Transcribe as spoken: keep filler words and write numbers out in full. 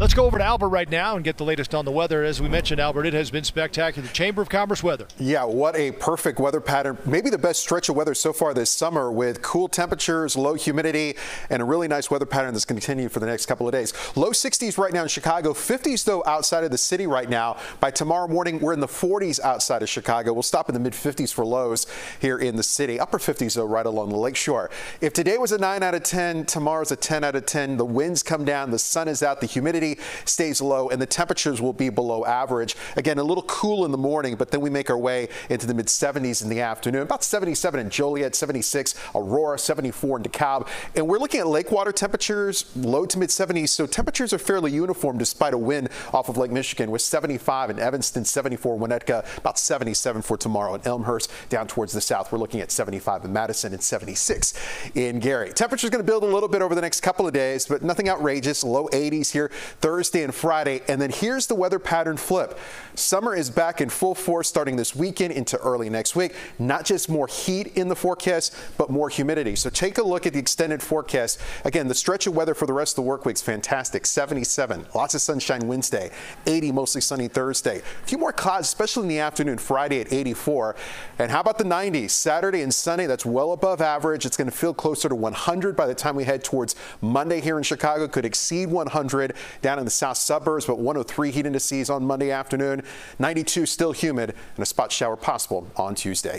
Let's go over to Albert right now and get the latest on the weather. As we mentioned, Albert, it has been spectacular. The Chamber of Commerce weather. Yeah, what a perfect weather pattern. Maybe the best stretch of weather so far this summer, with cool temperatures, low humidity, and a really nice weather pattern that's going to continue for the next couple of days. Low sixties right now in Chicago, fifties though outside of the city right now. By tomorrow morning, we're in the forties outside of Chicago. We'll stop in the mid fifties for lows here in the city. Upper fifties though right along the lakeshore. If today was a nine out of ten, tomorrow's a ten out of ten. The winds come down, the sun is out, the humidity stays low, and the temperatures will be below average. Again, a little cool in the morning, but then we make our way into the mid seventies in the afternoon. About seventy-seven in Joliet, seventy-six, Aurora, seventy-four in DeKalb. And we're looking at lake water temperatures, low to mid seventies, so temperatures are fairly uniform despite a wind off of Lake Michigan, with seventy-five in Evanston, seventy-four in Winnetka, about seventy-seven for tomorrow in Elmhurst. Down towards the south, we're looking at seventy-five in Madison and seventy-six in Gary. Temperatures going to build a little bit over the next couple of days, but nothing outrageous. Low eighties here Thursday and Friday. And then here's the weather pattern flip. Summer is back in full force starting this weekend into early next week. Not just more heat in the forecast, but more humidity. So take a look at the extended forecast. Again, the stretch of weather for the rest of the work week is fantastic. seventy-seven, lots of sunshine Wednesday, eighty, mostly sunny Thursday. A few more clouds, especially in the afternoon, Friday at eighty-four. And how about the nineties? Saturday and Sunday, that's well above average. It's going to feel closer to one hundred by the time we head towards Monday here in Chicago. Could exceed one hundred. Down in the south suburbs, but one oh three heat indices on Monday afternoon. ninety-two still humid, and a spot shower possible on Tuesday.